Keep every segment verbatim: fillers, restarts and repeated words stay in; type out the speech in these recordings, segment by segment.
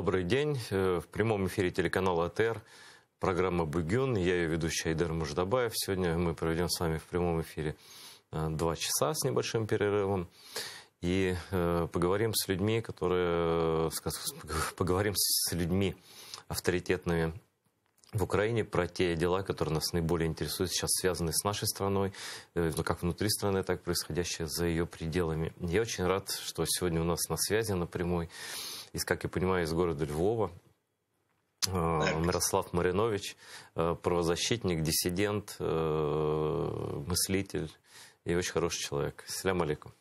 Добрый день. В прямом эфире телеканала АТР. Программа «Бегюн». Я ее ведущий Айдар Муждабаев. Сегодня мы проведем с вами в прямом эфире два часа с небольшим перерывом. И поговорим с людьми, которые... Поговорим с людьми авторитетными в Украине про те дела, которые нас наиболее интересуют, сейчас связаны с нашей страной, как внутри страны, так и происходящее за ее пределами. Я очень рад, что сегодня у нас на связи напрямую, из, как я понимаю, из города Львова, Мирослав Маринович, правозащитник, диссидент, мыслитель и очень хороший человек. Салям алейкум.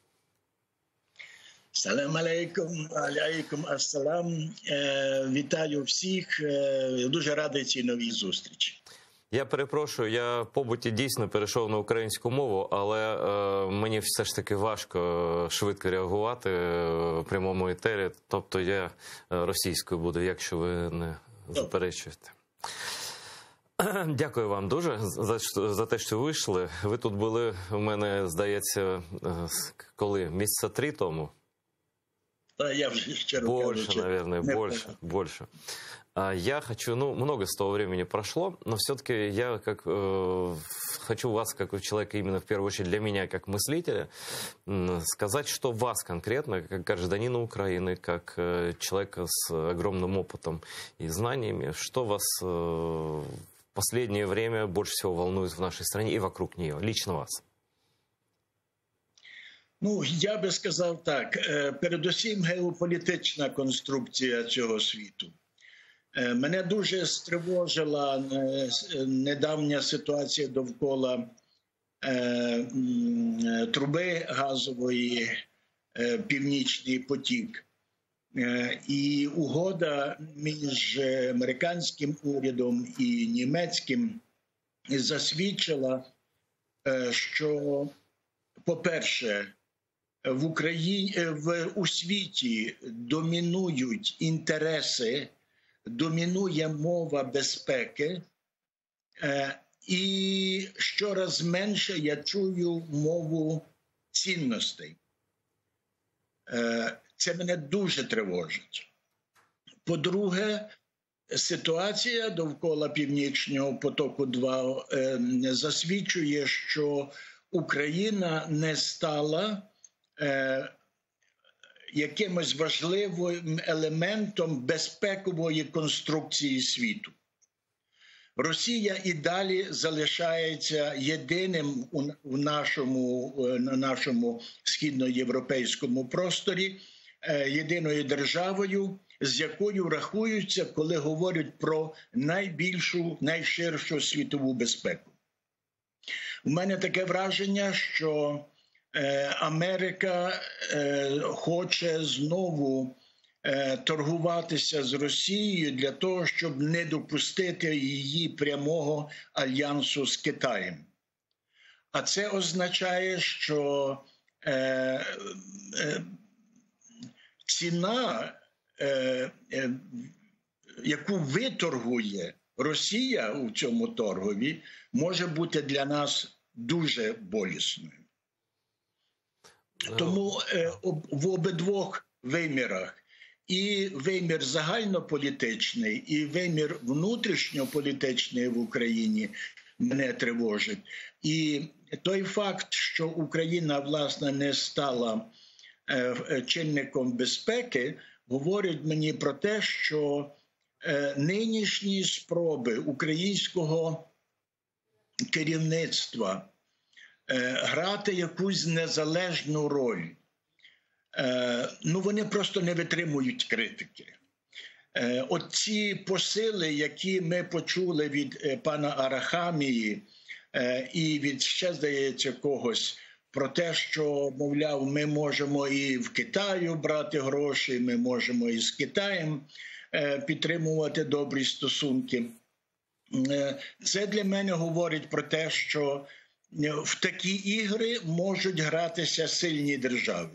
Салам алейкум, алейкум ассалам. Вітаю всіх. Дуже радий цій новій зустрічі. Я перепрошую, я побуті дійсно перейшов на українську мову, але е, мені все ж таки важко швидко реагувати в прямому етері. Тобто я російською буду, якщо ви не заперечуєте. Дякую вам дуже за, за те, що вийшли. Ви тут були, у мене, здається, коли? Місяця три тому? Я уже вчера больше, говорил, наверное, не больше, понял. больше. Я хочу, ну, много с того времени прошло, но все-таки я как, э, хочу вас, как человека, именно в первую очередь для меня, как мыслителя, э, сказать, что вас конкретно, как гражданина Украины, как э, человека с огромным опытом и знаниями, что вас э, в последнее время больше всего волнует в нашей стране и вокруг нее, лично вас? Ну, я би сказав так, передусім геополітична конструкція цього світу. Мене дуже стривожила недавня ситуація довкола труби газової «Північний потік». І угода між американським урядом і німецьким засвідчила, що, по-перше, В Україні, в, у світі домінують інтереси, домінує мова безпеки, е, і щораз менше я чую мову цінностей. Е, це мене дуже тривожить. По-друге, ситуація довкола Північного потоку два е, засвідчує, що Україна не стала якимось важливим елементом безпекової конструкції світу. Росія і далі залишається єдиним у нашому, на нашому східноєвропейському просторі, єдиною державою, з якою рахуються, коли говорять про найбільшу, найширшу світову безпеку. У мене таке враження, що Америка хоче знову торгуватися з Росією для того, щоб не допустити її прямого альянсу з Китаєм. А це означає, що ціна, яку виторгує Росія у цьому торгові, може бути для нас дуже болісною. Тому е, об, в обидвох вимірах, і вимір загальнополітичний, і вимір внутрішньополітичний в Україні мене тривожить. І той факт, що Україна, власне, не стала е, чинником безпеки, говорить мені про те, що е, нинішні спроби українського керівництва грати якусь незалежну роль, ну, вони просто не витримують критики. Оці посили, які ми почули від пана Арахамії і від ще, здається, когось, про те, що, мовляв, ми можемо і в Китаю брати гроші, ми можемо і з Китаєм підтримувати добрі стосунки. Це для мене говорить про те, що в такі ігри можуть гратися сильні держави.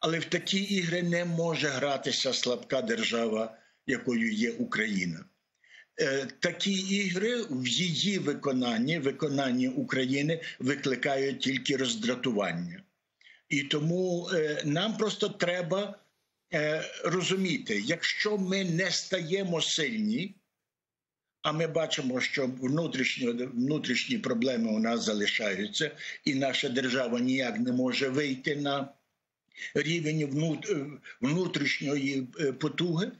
Але в такі ігри не може гратися слабка держава, якою є Україна. Такі ігри в її виконанні, виконанні України, викликають тільки роздратування. І тому нам просто треба розуміти, якщо ми не стаємо сильні, а ми бачимо, що внутрішні, внутрішні проблеми у нас залишаються, і наша держава ніяк не може вийти на рівень внутрішньої потуги,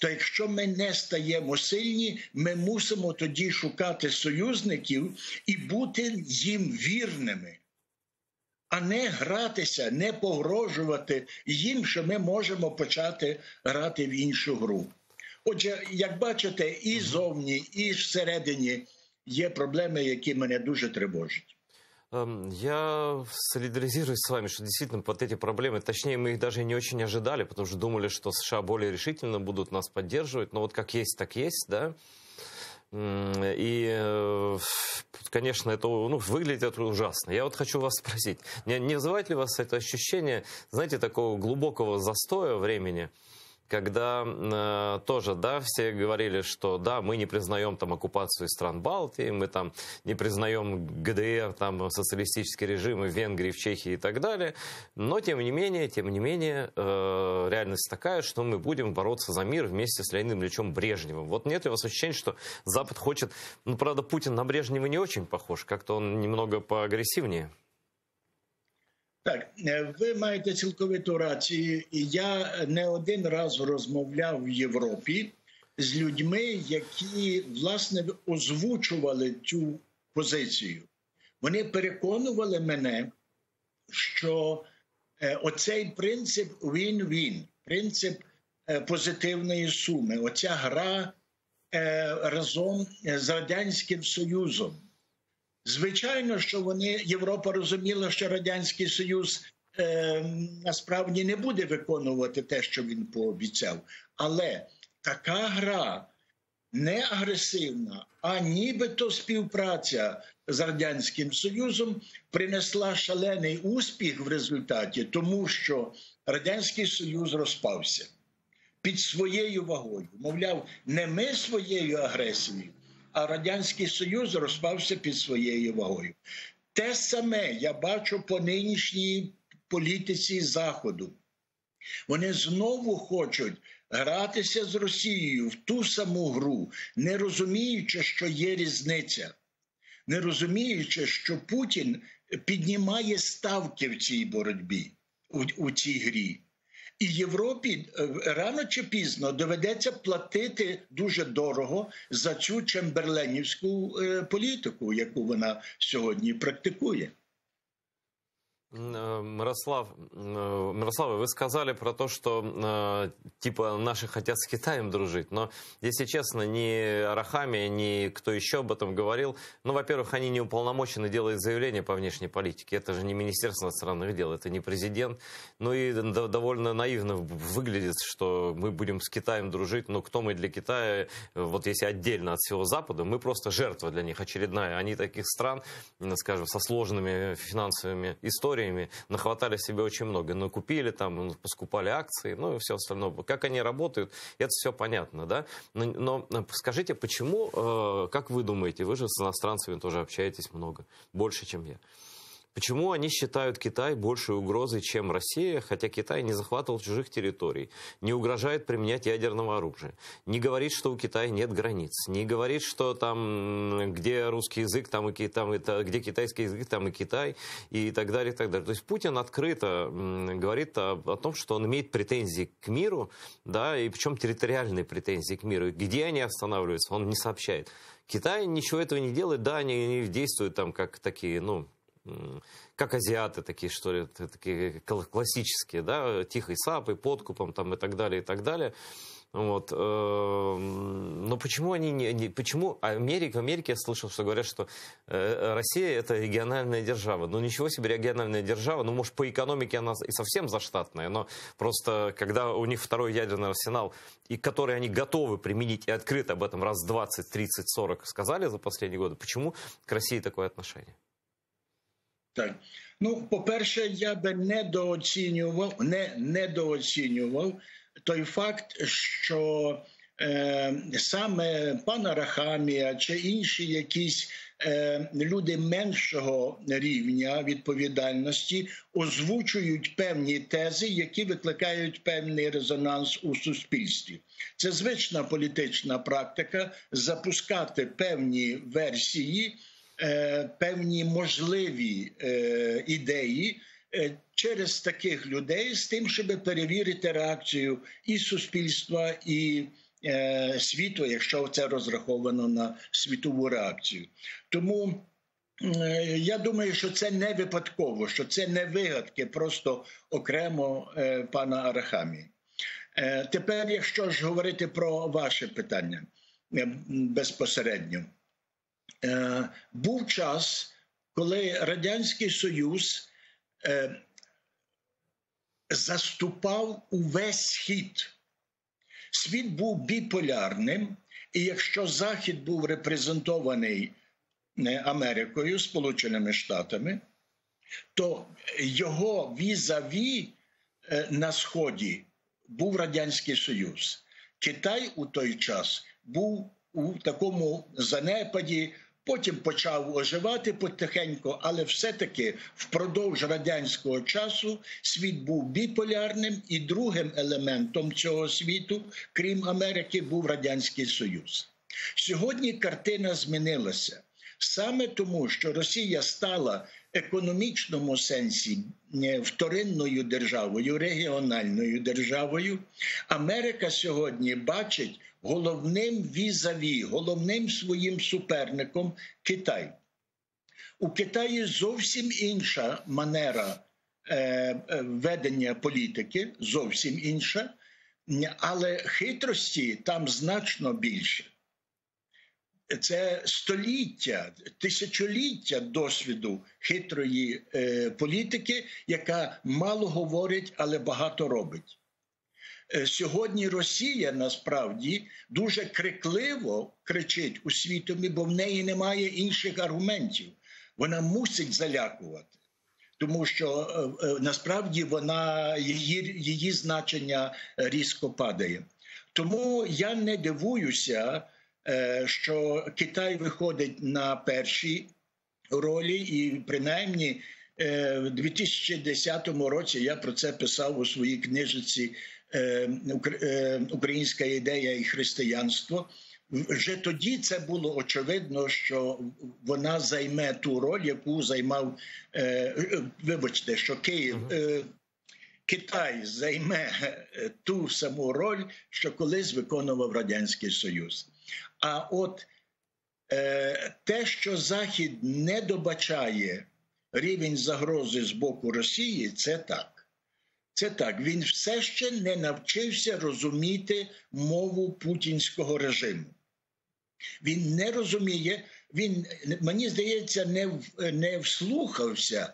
то якщо ми не стаємо сильні, ми мусимо тоді шукати союзників і бути їм вірними, а не гратися, не погрожувати їм, що ми можемо почати грати в іншу гру. Отже, як бачите, і зовні, і всередині є проблеми, які мене дуже тривожать. Я солидаризируюсь с вами, что действительно вот эти проблемы, точнее мы их даже не очень ожидали, потому что думали, что США более решительно будут нас поддерживать, но вот как есть, так есть, да. И, конечно, это ну, выглядит это ужасно. Я вот хочу вас спросить, не, не вызывает ли вас это ощущение, знаете, такого глубокого застоя времени? Когда э, тоже, да, все говорили, что да, мы не признаем там оккупацию стран Балтии, мы там не признаем ГДР, там социалистические режимы в Венгрии, в Чехии и так далее, но тем не менее, тем не менее, э, реальность такая, что мы будем бороться за мир вместе с Леонидом Ильичем Брежневым. Вот нет ли у вас ощущения, что Запад хочет, ну правда, Путин на Брежнева не очень похож, как-то он немного поагрессивнее? Так, ви маєте цілковиту рацію. Я не один раз розмовляв в Європі з людьми, які, власне, озвучували цю позицію. Вони переконували мене, що оцей принцип win-win, принцип позитивної суми, оця гра разом з Радянським Союзом. Звичайно, що вони, Європа розуміла, що Радянський Союз е, насправді не буде виконувати те, що він пообіцяв. Але така гра не агресивна, а нібито співпраця з Радянським Союзом принесла шалений успіх в результаті, тому що Радянський Союз розпався під своєю вагою. Мовляв, не ми своєю агресією, а Радянський Союз розпався під своєю вагою. Те саме я бачу по нинішній політиці Заходу. Вони знову хочуть гратися з Росією в ту саму гру, не розуміючи, що є різниця, не розуміючи, що Путін піднімає ставки в цій боротьбі, у цій грі. І Європі рано чи пізно доведеться платити дуже дорого за цю чемберленівську політику, яку вона сьогодні практикує. Мирослав, Мирослав, вы сказали про то, что типа наши хотят с Китаем дружить, но, если честно, ни Арахамия, ни кто еще об этом говорил, ну, во-первых, они не уполномочены делать заявления по внешней политике, это же не Министерство иностранных дел, это не президент, ну и довольно наивно выглядит, что мы будем с Китаем дружить, но кто мы для Китая, вот если отдельно от всего Запада, мы просто жертва для них очередная, они таких стран, скажем, со сложными финансовыми историями, нахватали себе очень много, но купили там, поскупали акции, ну и все остальное. Как они работают, это все понятно, да? Но, но скажите, почему, э, как вы думаете, вы же с иностранцами тоже общаетесь много, больше, чем я. Почему они считают Китай большей угрозой, чем Россия, хотя Китай не захватывал чужих территорий, не угрожает применять ядерного оружия, не говорит, что у Китая нет границ, не говорит, что там, где русский язык, там и там, это, где китайский язык, там и Китай, и так далее, и так далее. То есть Путин открыто говорит о, о том, что он имеет претензии к миру, да, и причем территориальные претензии к миру. Где они останавливаются, он не сообщает. Китай ничего этого не делает, да, они, они действуют там как такие, ну... как азиаты такие, что ли, такие классические, да, тихой сапой, подкупом там и так далее, и так далее. Вот. Но почему они не... Почему Америка, в Америке я слышал, что говорят, что Россия это региональная держава. Ну ничего себе региональная держава, ну может по экономике она и совсем заштатная, но просто когда у них второй ядерный арсенал, и который они готовы применить и открыто об этом раз двадцать, тридцать, сорок сказали за последние годы, почему к России такое отношение? Так. Ну, по-перше, я би недооцінював, не недооцінював той факт, що саме пан Арахамія чи інші якісь люди меншого рівня відповідальності озвучують певні тези, які викликають певний резонанс у суспільстві. Це звична політична практика – запускати певні версії, певні можливі ідеї через таких людей з тим, щоб перевірити реакцію і суспільства, і світу, якщо це розраховано на світову реакцію. Тому я думаю, що це не випадково, що це не вигадки просто окремо пана Арахамії. Тепер, якщо ж говорити про ваше питання безпосередньо. Був час, коли Радянський Союз заступав увесь Схід. Світ був біполярним, і якщо Захід був репрезентований Америкою, Сполученими Штатами, то його візаві на Сході був Радянський Союз. Китай у той час був у такому занепаді, потім почав оживати потихеньку, але все-таки впродовж радянського часу світ був біполярним, і другим елементом цього світу, крім Америки, був Радянський Союз. Сьогодні картина змінилася. Саме тому, що Росія стала в економічному сенсі вторинною державою, регіональною державою, Америка сьогодні бачить головним візаві, головним своїм суперником Китай. У Китаї зовсім інша манера ведення політики, зовсім інша, але хитрості там значно більше. Це століття, тисячоліття досвіду хитрої е, політики, яка мало говорить, але багато робить. Е, сьогодні Росія, насправді, дуже крикливо кричить у світові, бо в неї немає інших аргументів. Вона мусить залякувати, тому що, е, е, насправді, вона, її, її значення різко падає. Тому я не дивуюся, що Китай виходить на перші ролі, і принаймні в дві тисячі десятому році я про це писав у своїй книжці «Українська ідея і християнство». Вже тоді це було очевидно, що вона займе ту роль, яку займав, вибачте, що Київ... Китай займе ту саму роль, що колись виконував Радянський Союз. А от е, те, що Захід не добачає рівень загрози з боку Росії, це так. Це так. Він все ще не навчився розуміти мову путінського режиму. Він не розуміє, він, мені здається, не, не вслухався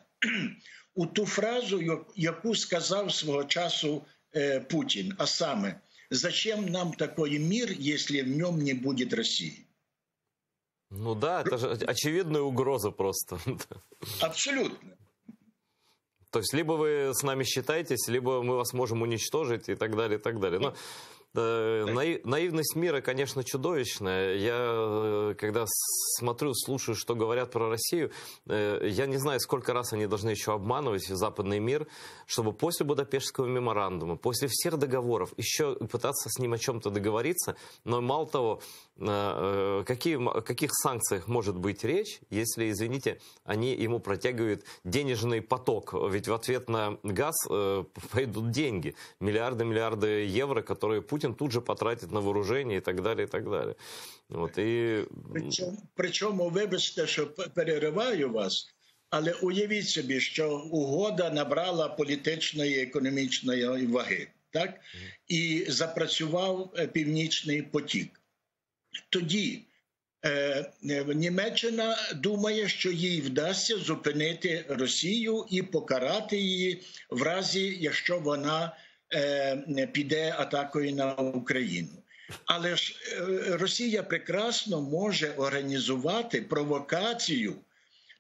у ту фразу, яку сказав свого часу е, Путін, а саме: «Зачем нам такой мир, если в нем не будет России?» Ну да, это же очевидная угроза просто. Абсолютно. То есть либо вы с нами считаетесь, либо мы вас можем уничтожить и так далее, и так далее. Но... Наивность мира, конечно, чудовищная. Я, когда смотрю, слушаю, что говорят про Россию, я не знаю, сколько раз они должны еще обманывать западный мир, чтобы после Будапештского меморандума, после всех договоров, еще пытаться с ним о чем-то договориться. Но мало того, о каких санкциях может быть речь, если, извините, они ему протягивают денежный поток. Ведь в ответ на газ пойдут деньги. Миллиарды, миллиарды евро, которые Путин тут же потратить на вооруження і так далі, і так далі. От, і... Причому, причому, вибачте, що перериваю вас, але уявіть собі, що угода набрала політичної і економічної ваги, так? Mm-hmm. І запрацював Північний потік. Тоді е, Німеччина думає, що їй вдасться зупинити Росію і покарати її в разі, якщо вона піде атакою на Україну. Але ж Росія прекрасно може організувати провокацію,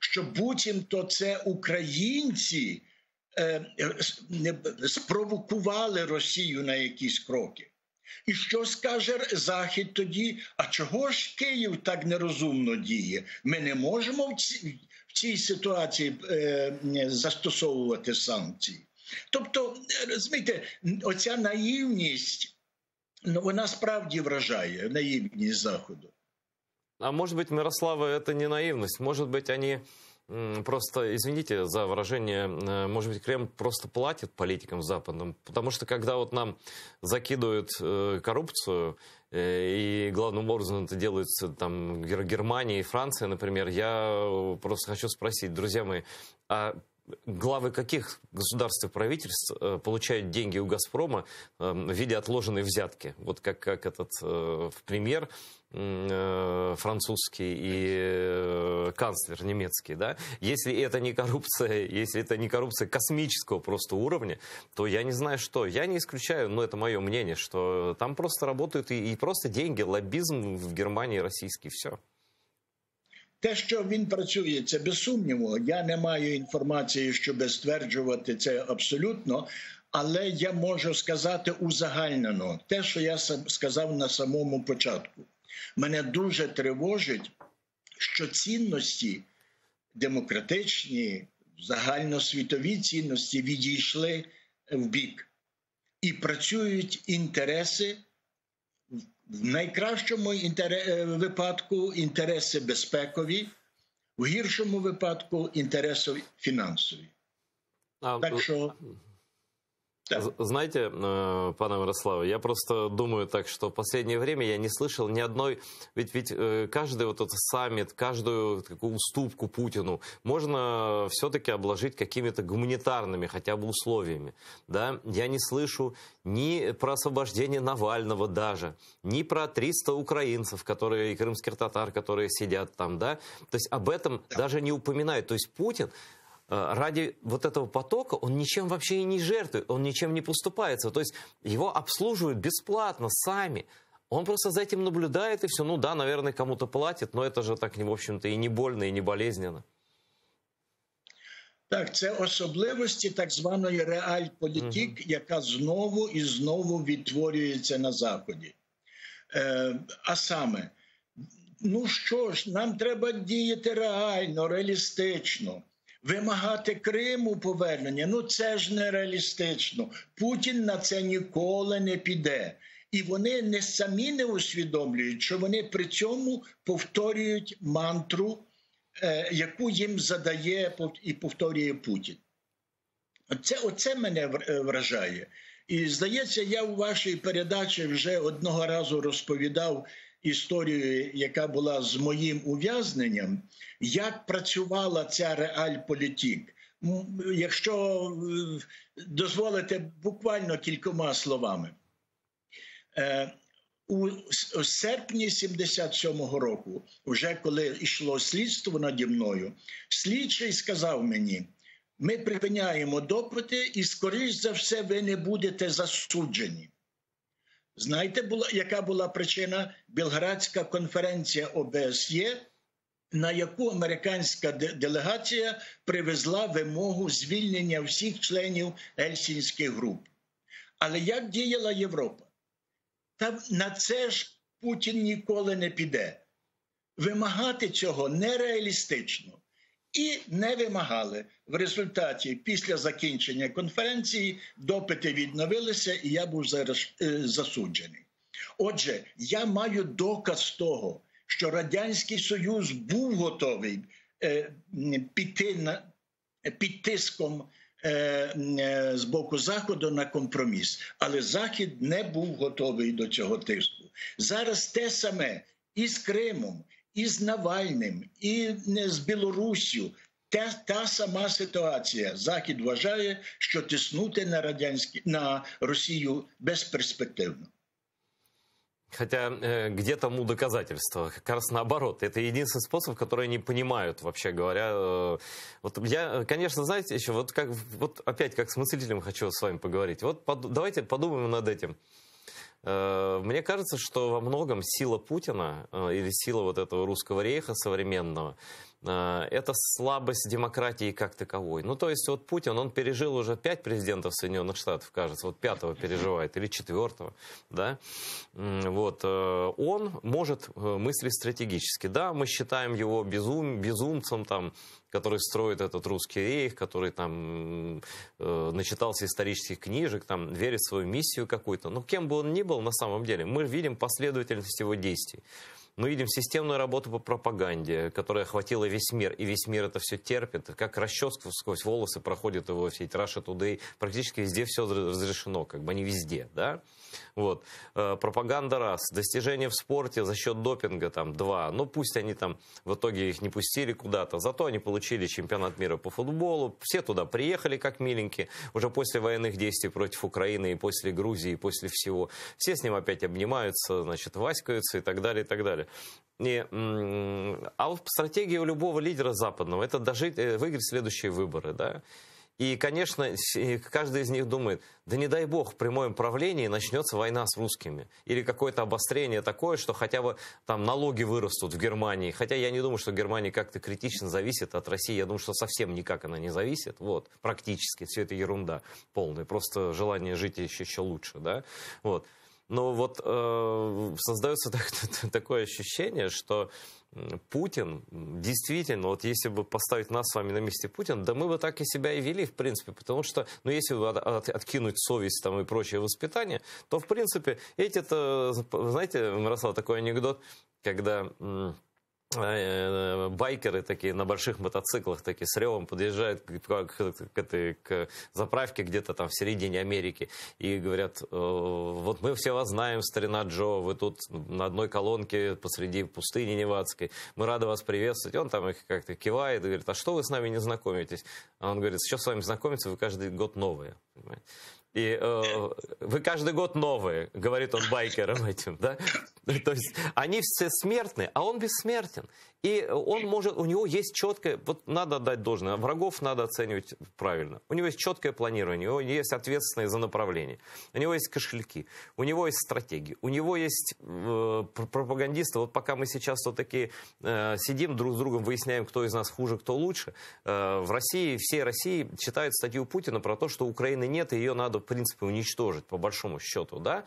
що буцімто це українці спровокували Росію на якісь кроки. І що скаже Захід тоді? А чого ж Київ так нерозумно діє? Ми не можемо в цій, в цій ситуації е, застосовувати санкції. Тобто, розумієте, оця наївність, ну, вона справді вражає, наївність Заходу. А може бути, Мирославе, это не наивность, может быть, они просто, извините за выражение, может быть, Кремль просто платит политикам западным, потому что когда вот нам закидывают коррупцию, и главным образом это делается там Германия и Франция, например, я просто хочу спросить, друзья мои, а главы каких государств и правительств получают деньги у «Газпрома» в виде отложенной взятки? Вот как, как этот премьер французский и канцлер немецкий. Да? Если это не коррупция, если это не коррупция космического просто уровня, то я не знаю что. Я не исключаю, но это мое мнение, что там просто работают и, и просто деньги, лоббизм в Германии, российский, все. Те, що він працює, це без сумніву. Я не маю інформації, щоб стверджувати це абсолютно, але я можу сказати узагальнено те, що я сказав на самому початку. Мене дуже тривожить, що цінності демократичні, загальносвітові цінності відійшли в бік. І працюють інтереси, в найкращому випадку інтереси безпекові, в гіршому випадку інтереси фінансові. А, так що... Да. Знаете, пане Мирославе, я просто думаю так, что в последнее время я не слышал ни одной... Ведь, ведь каждый вот этот саммит, каждую такую уступку Путину можно все-таки обложить какими-то гуманитарными хотя бы условиями. Да? Я не слышу ни про освобождение Навального даже, ни про триста украинцев, которые, и крымских татар, которые сидят там. Да? То есть об этом да. даже не упоминают. То есть Путин... Ради вот этого потока он ничем вообще и не жертвует, он ничем не поступается. То есть его обслуживают бесплатно, сами. Он просто за этим наблюдает и все. Ну да, наверное, кому-то платит, но это же так, в общем-то, и не больно, и не болезненно. Так, це особливості так званої реальполітик, угу. яка знову і знову відтворюється на Заході. Е, а саме, ну що ж, нам треба діяти реально, реалістично. Вимагати Криму повернення, ну це ж нереалістично. Путін на це ніколи не піде. І вони не самі не усвідомлюють, що вони при цьому повторюють мантру, е, яку їм задає і повторює Путін. Оце, оце мене вражає. І здається, я у вашій передачі вже одного разу розповідав історію, яка була з моїм ув'язненням, як працювала ця реальполітик. Якщо дозволите буквально кількома словами. У серпні сімдесят сьомого року, вже коли йшло слідство наді мною, слідчий сказав мені, ми припиняємо допити і, скоріш за все, ви не будете засуджені. Знаєте, була, яка була причина? Білградська конференція ОБСЄ, на яку американська делегація привезла вимогу звільнення всіх членів Гельсінських груп. Але як діяла Європа? Та на це ж Путін ніколи не піде. Вимагати цього нереалістично. І не вимагали. В результаті, після закінчення конференції, допити відновилися, і я був засуджений. Отже, я маю доказ того, що Радянський Союз був готовий піти на, під тиском з боку Заходу на компроміс. Але Захід не був готовий до цього тиску. Зараз те саме і з Кримом, і з Навальним, і з Білоруссю. Та, та сама ситуація. Захід вважає, що тиснути на, радянські, на Росію безперспективно. Хотя где тому доказательство? Как раз наоборот. Это единственный способ, который они понимают, вообще говоря. Вот я, конечно, знаете, еще вот, как, вот опять как с мыслителем хочу с вами поговорить. Вот под, давайте подумаем над этим. Мне кажется, что во многом сила Путина или сила вот этого русского рейха современного это слабость демократии как таковой. Ну, то есть, вот Путин, он пережил уже пять президентов Соединенных Штатов, кажется, вот пятого переживает, или четвертого, да, вот, он может мыслить стратегически, да, мы считаем его безум, безумцем, там, который строит этот русский рейх, который там э, начитался исторических книжек, там верит в свою миссию какую-то. Но кем бы он ни был, на самом деле, мы видим последовательность его действий. Мы видим системную работу по пропаганде, которая охватила весь мир, и весь мир это все терпит, как расческу сквозь волосы проходит его все эти Russia Today, практически везде все разрешено, как бы не везде, да? Вот. Э, пропаганда раз, достижения в спорте за счет допинга там два, ну пусть они там в итоге их не пустили куда-то, зато они получили чемпионат мира по футболу, все туда приехали как миленькие, уже после военных действий против Украины и после Грузии, и после всего, все с ним опять обнимаются, значит, васькаются и так далее, и так далее. И, а вот стратегия у любого лидера западного, это дожить, выиграть следующие выборы, да. И, конечно, каждый из них думает, да не дай бог, в прямом правлении начнется война с русскими. Или какое-то обострение такое, что хотя бы там налоги вырастут в Германии. Хотя я не думаю, что Германия как-то критично зависит от России. Я думаю, что совсем никак она не зависит. Вот, практически. Все это ерунда полная. Просто желание жить еще, еще лучше, да. Вот. Но вот э, создается так, такое ощущение, что Путин, действительно, вот если бы поставить нас с вами на месте Путина, да мы бы так и себя и вели, в принципе, потому что, ну, если от, от, откинуть совесть там и прочее воспитание, то, в принципе, эти-то, знаете, Мирослав, такой анекдот, когда... байкеры такие на больших мотоциклах такие с ревом подъезжают к, к, к, к заправке где-то там в середине Америки и говорят, вот мы все вас знаем, старина Джо, вы тут на одной колонке посреди пустыни Невадской, мы рады вас приветствовать. Он там их как-то кивает и говорит, а что вы с нами не знакомитесь? А он говорит, что с вами знакомиться, вы каждый год новые. Понимаете? И э, вы каждый год новые, говорит он байкерам этим, да? То есть они все смертны, а он бессмертен. И он может, у него есть четкое, вот надо отдать должное, врагов надо оценивать правильно. У него есть четкое планирование, у него есть ответственность за направление, у него есть кошельки, у него есть стратегии, у него есть э, пропагандисты. Вот пока мы сейчас вот такие э, сидим друг с другом, выясняем, кто из нас хуже, кто лучше, э, в России, всей России читают статью Путина про то, что Украины нет, и ее надо в принципе уничтожить, по большому счету, да,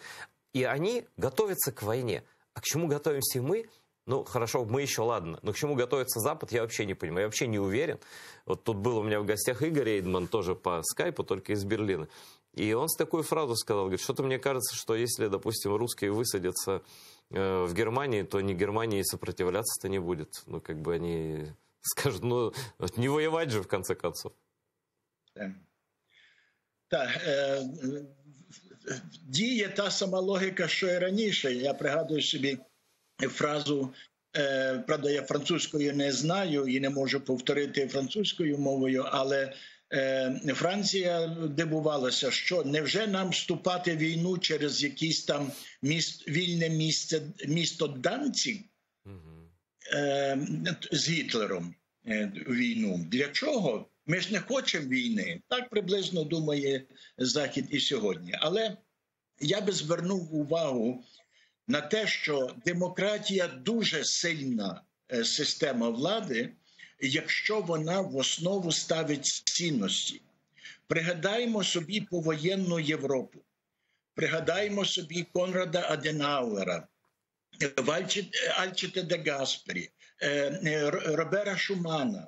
и они готовятся к войне. А к чему готовимся мы? Ну, хорошо, мы еще, ладно. Но к чему готовится Запад, я вообще не понимаю, я вообще не уверен. Вот тут был у меня в гостях Игорь Эйдман, тоже по скайпу, только из Берлина. И он такую фразу сказал, говорит, что-то мне кажется, что если, допустим, русские высадятся э, в Германии, то ни Германии сопротивляться-то не будет. Ну, как бы они скажут, ну, не воевать же, в конце концов. Да. Так, е, діє та сама логіка, що і раніше. Я пригадую собі фразу, е, правда, я французькою не знаю і не можу повторити французькою мовою, але е, Франція дивувалася, що невже нам вступати в війну через якийсь там міст, вільне місце, місто Данцік е, з Гітлером е, війну. Для чого? Ми ж не хочемо війни. Так приблизно думає Захід і сьогодні. Але я би звернув увагу на те, що демократія дуже сильна система влади, якщо вона в основу ставить цінності. Пригадаємо собі повоєнну Європу. Пригадаємо собі Конрада Аденауера, Альчете де Гаспері, Робера Шумана.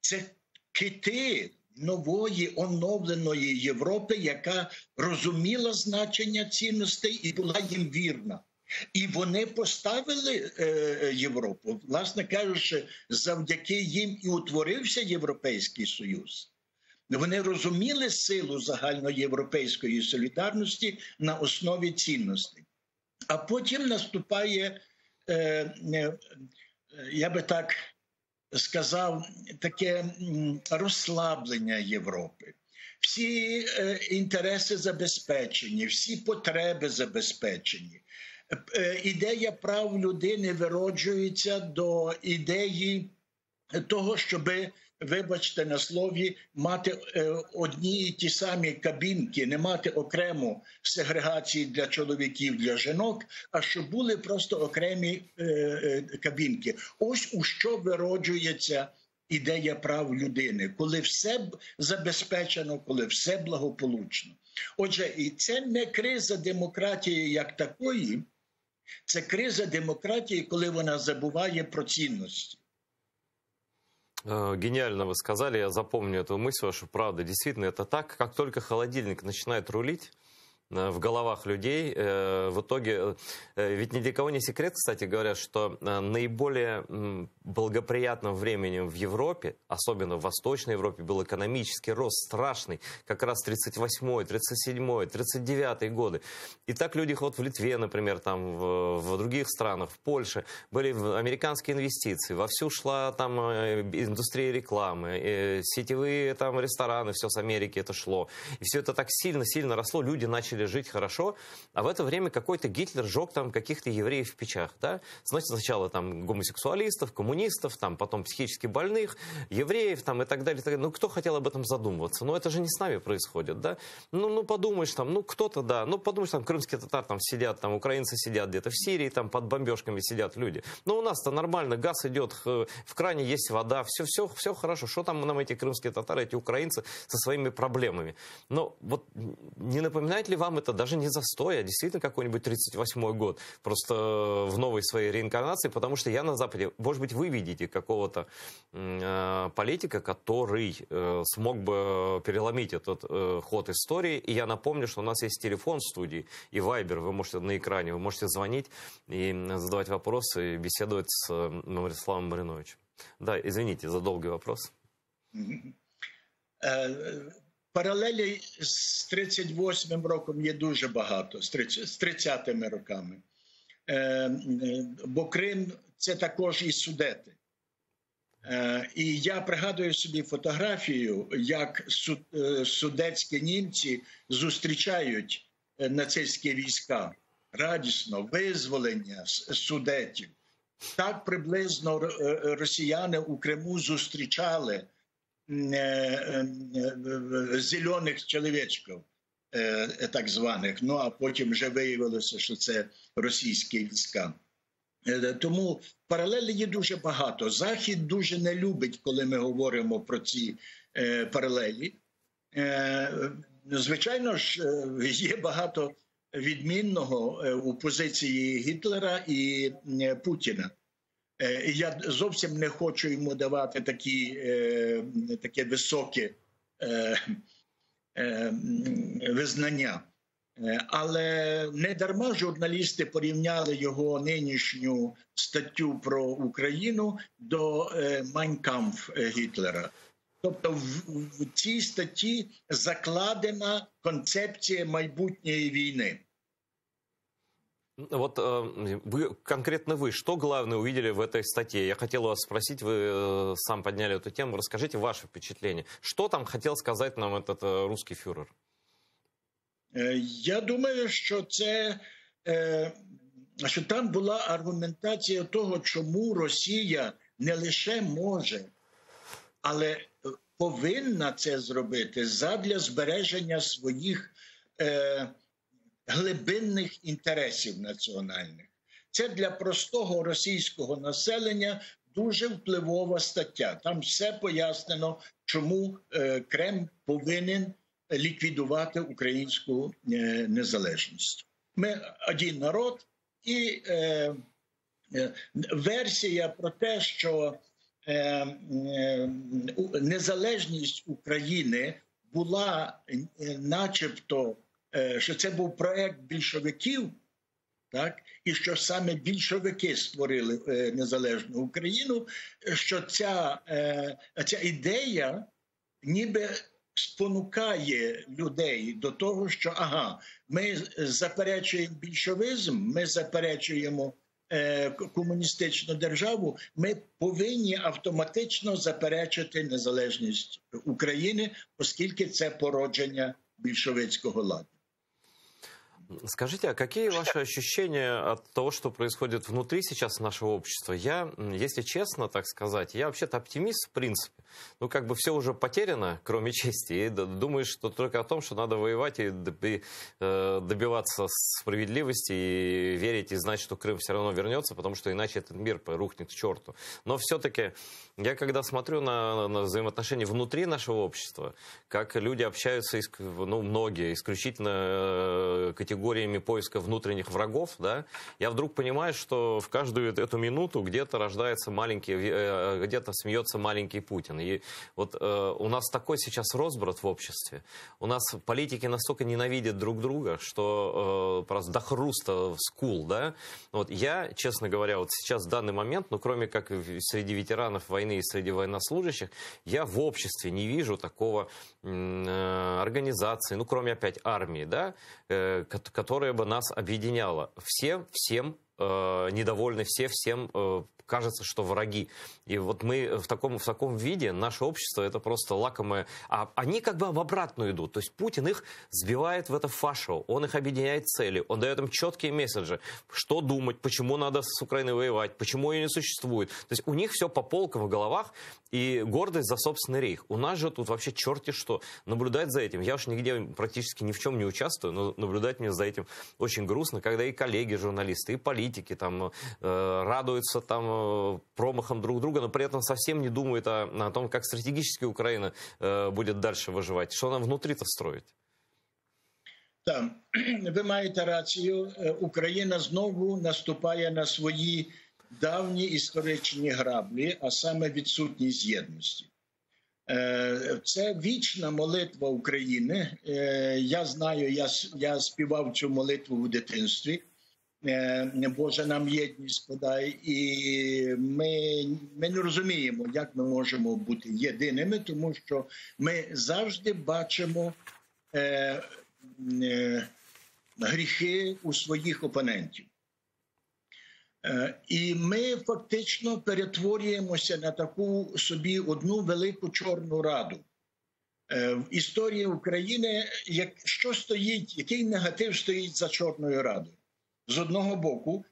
Це кити нової, оновленої Європи, яка розуміла значення цінностей і була їм вірна. І вони поставили е, Європу, власне кажучи, завдяки їм і утворився Європейський Союз. Вони розуміли силу загальноєвропейської солідарності на основі цінностей. А потім наступає, е, е, я би так сказав, таке розслаблення Європи. Всі е, інтереси забезпечені, всі потреби забезпечені. Е, ідея прав людини вироджується до ідеї того, щоб вибачте на слові, мати одні і ті самі кабінки, не мати окремо сегрегації для чоловіків, для жінок, а щоб були просто окремі кабінки. Ось у що вироджується ідея прав людини, коли все забезпечено, коли все благополучно. Отже, і це не криза демократії як такої, це криза демократії, коли вона забуває про цінності. Гениально вы сказали, я запомню эту мысль вашу, правда, действительно это так. Как только холодильник начинает рулить в головах людей, в итоге, ведь ни для кого не секрет, кстати говоря, что наиболее благоприятным временем в Европе, особенно в Восточной Европе, был экономический рост страшный, как раз тридцать восьмой, тридцать седьмой, тридцать девятый годы. И так люди, вот в Литве, например, там, в, в других странах, в Польше, были американские инвестиции, вовсю шла там индустрия рекламы, сетевые там рестораны, все с Америки это шло. И все это так сильно-сильно росло, люди начали жить хорошо, а в это время какой-то Гитлер жег там каких-то евреев в печах, да? Значит, сначала там гомосексуалистов, коммунистов, там потом психически больных, евреев там и так далее, и так далее. Ну, кто хотел об этом задумываться? Ну, это же не с нами происходит, да? Ну, ну подумаешь там, ну, кто-то, да, ну, подумаешь там, крымские татары там сидят, там, украинцы сидят где-то в Сирии, там, под бомбежками сидят люди. Ну, у нас-то нормально, газ идет, в кране есть вода, все, все, все хорошо. Что там нам эти крымские татары, эти украинцы со своими проблемами? Но вот не напоминает ли вам это даже не застой, а действительно какой-нибудь тридцать восьмой год, просто в новой своей реинкарнации, потому что я на Западе, может быть, вы видите какого-то э, политика, который э, смог бы переломить этот э, ход истории, и я напомню, что у нас есть телефон в студии и вайбер, вы можете на экране, вы можете звонить и задавать вопросы, и беседовать с э, Мирославом Мариновичем. Да, извините за долгий вопрос. Паралелі з тридцять восьмим роком є дуже багато, з тридцятими роками. Бо Крим – це також і Судети. І я пригадую собі фотографію, як судетські німці зустрічають нацистські війська. Радісно, визволення судетів. Так приблизно росіяни у Криму зустрічали зелених чоловічків, так званих. Ну, а потім вже виявилося, що це російські війська. Тому паралелі є дуже багато. Захід дуже не любить, коли ми говоримо про ці паралелі. Звичайно ж, є багато відмінного у позиції Гітлера і Путіна. Я зовсім не хочу йому давати такі, таке високе визнання. Але не дарма журналісти порівняли його нинішню статтю про Україну до «Майн кампф» Гітлера. Тобто в цій статті закладена концепція майбутньої війни. Вот вы, конкретно вы, что главное увидели в этой статье? Я хотел вас спросить, вы сам подняли эту тему, расскажите ваше впечатление. Что там хотел сказать нам этот русский фюрер? Я думаю, що це, що там була аргументація того, чому Росія не лише може, але повинна це зробити задля збереження своїх глибинних інтересів національних. Це для простого російського населення дуже впливова стаття. Там все пояснено, чому Кремль повинен ліквідувати українську незалежність. Ми один народ, і версія про те, що незалежність України була начебто, що це був проект більшовиків, так, і що саме більшовики створили незалежну Україну, що ця, ця ідея ніби спонукає людей до того, що ага, ми заперечуємо більшовизм, ми заперечуємо комуністичну державу, ми повинні автоматично заперечити незалежність України, оскільки це породження більшовицького ладу. Скажите, а какие ваши ощущения от того, что происходит внутри сейчас нашего общества? Я, если честно так сказать, я вообще-то оптимист в принципе. Ну, как бы все уже потеряно, кроме чести. И думаешь, что только о том, что надо воевать и добиваться справедливости, и верить, и знать, что Крым все равно вернется, потому что иначе этот мир рухнет к черту. Но все-таки я, когда смотрю на, на взаимоотношения внутри нашего общества, как люди общаются, ну, многие, исключительно категориями поиска внутренних врагов, да, я вдруг понимаю, что в каждую эту минуту где-то рождается маленький, где-то смеется маленький Путин. И вот э, у нас такой сейчас разброд в обществе. У нас политики настолько ненавидят друг друга, что э, просто до хруста скул, да. Вот я, честно говоря, вот сейчас в данный момент, ну, кроме как среди ветеранов войны и среди военнослужащих, я в обществе не вижу такого э, организации, ну, кроме опять армии, да, э, которая бы нас объединяла. Все всем э, недовольны, все всем э, кажется, что враги. И вот мы в таком, в таком виде, наше общество, это просто лакомое... А они как бы в обратную идут. То есть Путин их сбивает в это фашо, он их объединяет цели, он дает им четкие месседжи, что думать, почему надо с Украиной воевать, почему ее не существует. То есть у них все по полкам в головах и гордость за собственный рейх. У нас же тут вообще черти что. Наблюдать за этим, я уж нигде практически ни в чем не участвую, но наблюдать мне за этим очень грустно, когда и коллеги журналисты, и политики там э, радуются там промахом друг друга, но при этом совсем не думают о, о том, как стратегически Украина э, будет дальше выживать. Что она внутри-то строит? Так, ви маєте рацію. Україна знову наступає на свої давні історичні граблі, а саме відсутність єдності. Це вічна молитва України. Я знаю, я, я співав цю молитву у дитинстві. Боже, нам єдність подай, і ми, ми не розуміємо, як ми можемо бути єдиними, тому що ми завжди бачимо е, е, гріхи у своїх опонентів. Е, і ми фактично перетворюємося на таку собі одну велику чорну раду. Е, в історії України, як, що стоїть, який негатив стоїть за Чорною Радою? З одного боку,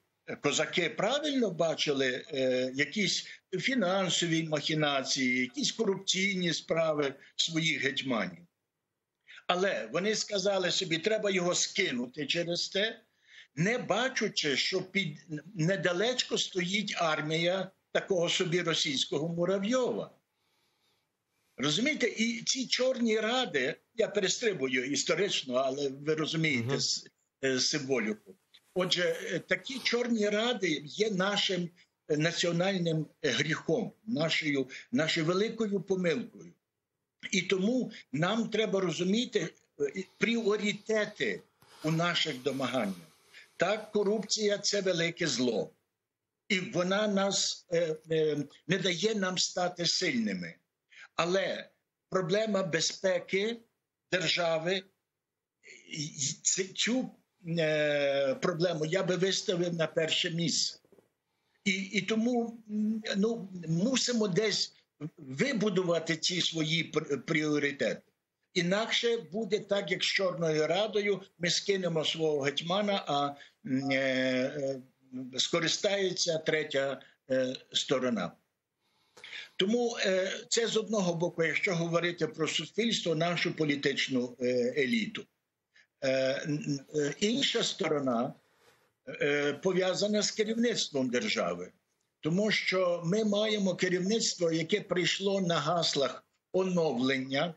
козаки правильно бачили е, якісь фінансові махінації, якісь корупційні справи своїх гетьманів. Але вони сказали собі, треба його скинути через те, не бачучи, що під недалечко стоїть армія такого собі російського Муравйова. Розумієте? І ці чорні ради, я перестрибую історично, але ви розумієте mm-hmm. символіку. Отже, такі чорні ради є нашим національним гріхом, нашою, нашою великою помилкою. І тому нам треба розуміти пріоритети у наших домаганнях. Так, корупція – це велике зло. І вона нас, не дає нам стати сильними. Але проблема безпеки держави – це цю проблему я би виставив на перше місце. І, і тому ну, мусимо десь вибудувати ці свої пріоритети. Інакше буде так, як з Чорною Радою, ми скинемо свого гетьмана, а е, скористається третя е, сторона. Тому е, це з одного боку, якщо говорити про суспільство, нашу політичну е, еліту. Інша сторона пов'язана з керівництвом держави. Тому що ми маємо керівництво, яке прийшло на гаслах оновлення.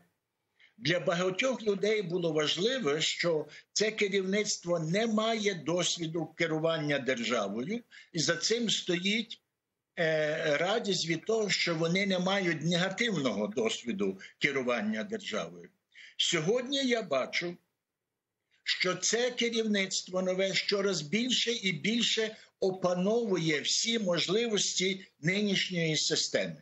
Для багатьох людей було важливо, що це керівництво не має досвіду керування державою. І за цим стоїть радість від того, що вони не мають негативного досвіду керування державою. Сьогодні я бачу, що це керівництво нове щораз більше і більше опановує всі можливості нинішньої системи.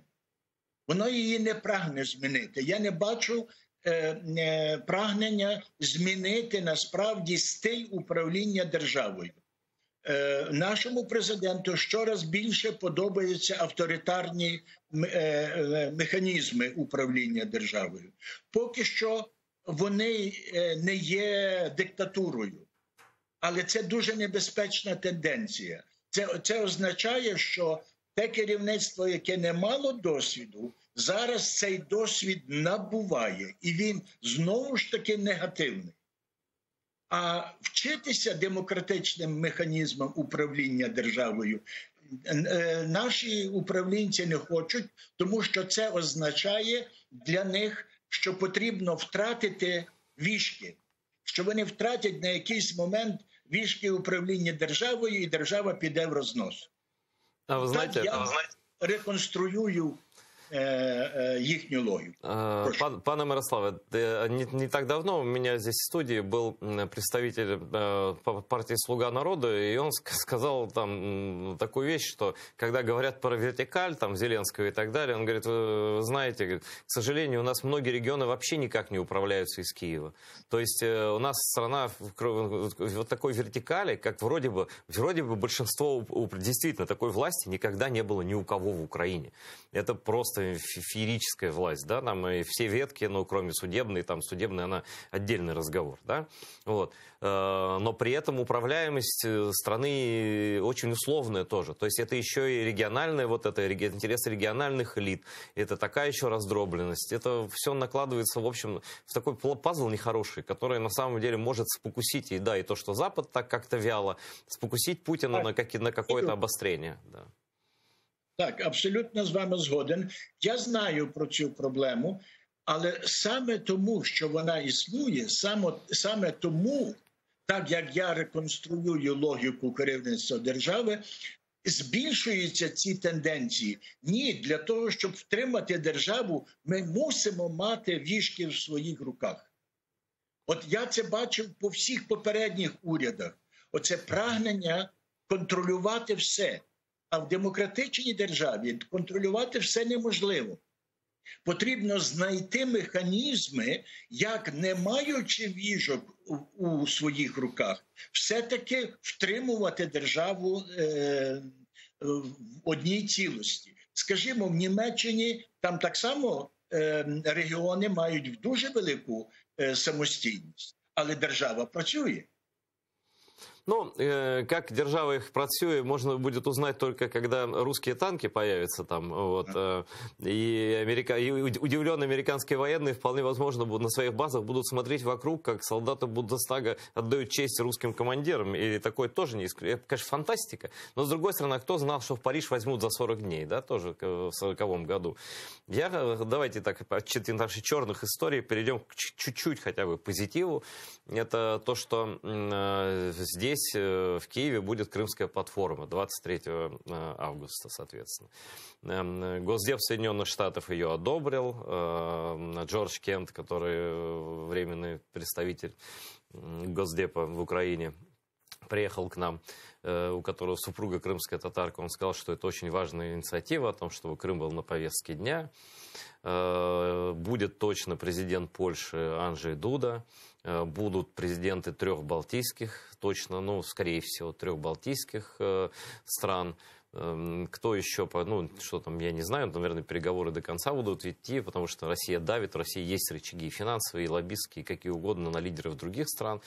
Воно її не прагне змінити. Я не бачу е, е, прагнення змінити насправді стиль управління державою. Е, нашому президенту щораз більше подобаються авторитарні е, е, механізми управління державою. Поки що вони не є диктатурою. але це дуже небезпечна тенденція. Це, це означає, що те керівництво, яке не мало досвіду, зараз цей досвід набуває, і він знову ж таки негативний. А вчитися демократичним механізмам управління державою наші управлінці не хочуть, тому що це означає для них, що потрібно втратити вішки, що вони втратять на якийсь момент вішки управління державою, і держава піде в рознос. А ви знаєте, я реконструюю їхнюю логику. Пан, пане Мирославе, не, не так давно у меня здесь в студии был представитель партии «Слуга народа», и он сказал там такую вещь, что когда говорят про вертикаль, там, Зеленского и так далее, он говорит, вы знаете, говорит, к сожалению, у нас многие регионы вообще никак не управляются из Киева. То есть у нас страна в, в, в такой вертикали, как вроде бы, вроде бы большинство, действительно, такой власти никогда не было ни у кого в Украине. Это просто феерическая власть, да, там и все ветки, ну, кроме судебной, там судебная, она отдельный разговор, да, вот, но при этом управляемость страны очень условная тоже, то есть это еще и региональные, вот это интересы региональных элит, это такая еще раздробленность, это все накладывается, в общем, в такой пазл нехороший, который на самом деле может спокусить, и да, и то, что Запад так как-то вяло, спокусить Путина на, как, на какое-то обострение, да. Так, абсолютно з вами згоден. Я знаю про цю проблему, але саме тому, що вона існує, саме, саме тому, так як я реконструюю логіку керівництва держави, збільшуються ці тенденції. Ні, для того, щоб втримати державу, ми мусимо мати вішки в своїх руках. От я це бачив по всіх попередніх урядах. Оце прагнення контролювати все. А в демократичній державі контролювати все неможливо. Потрібно знайти механізми, як, не маючи віжок у своїх руках, все-таки втримувати державу е, в одній цілості. Скажімо, в Німеччині там так само е, регіони мають дуже велику е, самостійність, але держава працює. Ну, э, как держава их працює, можно будет узнать только, когда русские танки появятся там. Вот, э, и, америка... и удивленные американские военные вполне возможно будут, на своих базах будут смотреть вокруг, как солдаты Бундестага отдают честь русским командирам. И такое тоже не исключено. Конечно, фантастика. Но, с другой стороны, кто знал, что в Париж возьмут за сорок дней, да, тоже в сороковом году. Я, давайте так, от наших черных историй перейдем к чуть-чуть хотя бы позитиву. Это то, что э, здесь Здесь, в Киеве, будет Крымская платформа двадцать третьего августа, соответственно. Госдеп Соединенных Штатов ее одобрил. Джордж Кент, который временный представитель Госдепа в Украине, приехал к нам, у которого супруга крымская татарка. Он сказал, что это очень важная инициатива о том, чтобы Крым был на повестке дня. Будет точно президент Польши Анджей Дуда. Будут президенты трех балтийских, точно, ну, скорее всего, трех балтийских э, стран. Э, кто еще, ну, что там, я не знаю, наверное, переговоры до конца будут идти, потому что Россия давит, в России есть рычаги финансовые, лоббистские, какие угодно, на лидеров других стран.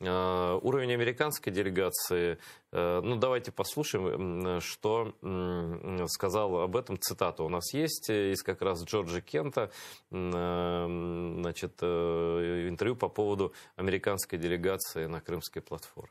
Э, уровень американской делегации, э, ну, давайте послушаем, что э, сказал об этом, цитата у нас есть, из как раз Джорджа Кента, э, значит, э, интервью по поводу американської делегації на Кримській платформі.